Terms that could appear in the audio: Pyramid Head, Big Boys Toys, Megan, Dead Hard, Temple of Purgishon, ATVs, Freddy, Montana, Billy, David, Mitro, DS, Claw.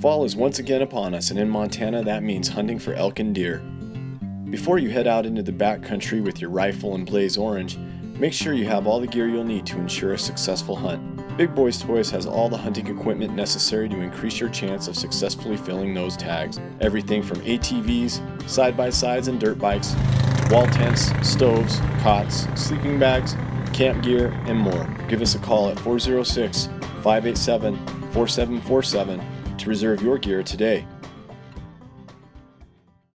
Fall is once again upon us, and in Montana that means hunting for elk and deer. Before you head out into the backcountry with your rifle and blaze orange, make sure you have all the gear you'll need to ensure a successful hunt. Big Boys Toys has all the hunting equipment necessary to increase your chance of successfully filling those tags. Everything from ATVs, side-by-sides and dirt bikes, wall tents, stoves, cots, sleeping bags, camp gear, and more. Give us a call at 406-587-4747 to reserve your gear today.